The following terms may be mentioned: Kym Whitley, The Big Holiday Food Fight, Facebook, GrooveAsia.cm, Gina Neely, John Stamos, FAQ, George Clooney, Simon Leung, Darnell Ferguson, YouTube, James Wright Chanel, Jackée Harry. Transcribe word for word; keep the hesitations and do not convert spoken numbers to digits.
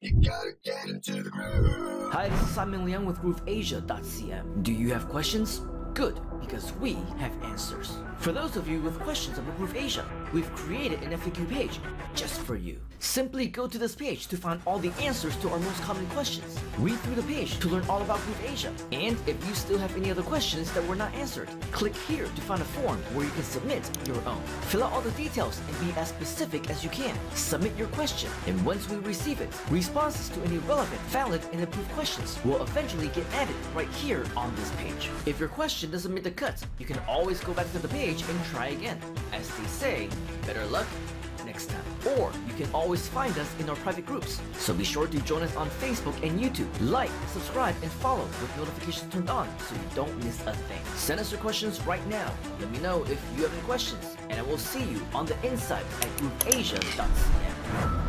You gotta get into the groove. Hi, this is Simon Leung with groove asia dot c m. Do you have questions? Good, because we have answers. For those of you with questions about Groove Asia, we've created an F A Q page just for you. Simply go to this page to find all the answers to our most common questions. Read through the page to learn all about Groove Asia. And if you still have any other questions that were not answered, click here to find a form where you can submit your own. Fill out all the details and be as specific as you can. Submit your question, and once we receive it, responses to any relevant, valid, and approved questions will eventually get added right here on this page. If your question doesn't make the cut, you can always go back to the page and try again. As they say, better luck next time. Or you can always find us in our private groups, so be sure to join us on Facebook and YouTube. Like, subscribe, and follow with notifications turned on so you don't miss a thing. Send us your questions right now. Let me know if you have any questions, and I will see you on the inside at groove asia dot c m.